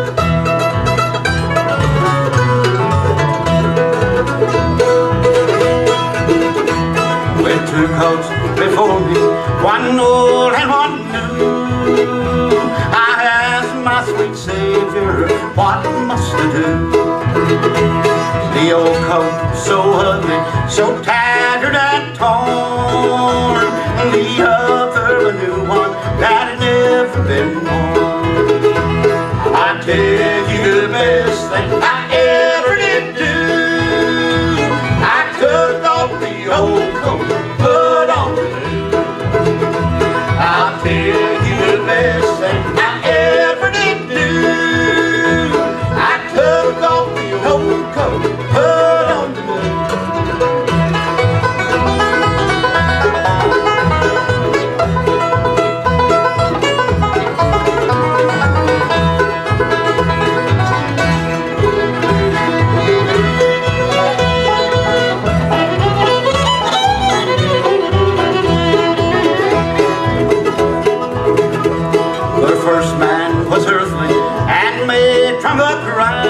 With two coats before me, one old and one new, I asked my sweet Savior, what must I do? The old coat so ugly, so tattered and torn, and the other a new one that had never been worn. I did you the best thing I ever did do. I took off the old coat, put on the new. I'll tell you the best thing I ever did do. I took off the old coat, put on the first man was earthly and made from the ground.